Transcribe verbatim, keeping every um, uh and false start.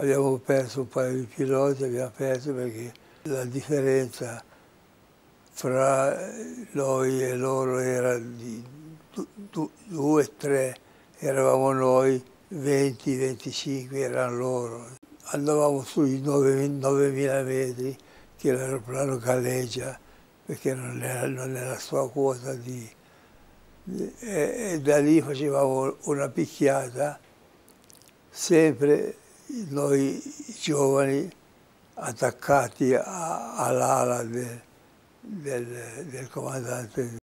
Abbiamo perso un paio di piloti, abbiamo perso perché la differenza fra noi e loro era di due, tre, eravamo noi, venti, venticinque erano loro. Andavamo sui novemila metri che l'aeroplano galleggia perché non era, non era la sua quota di... E, e da lì facevamo una picchiata, sempre noi giovani attaccati all'ala del, del, del comandante.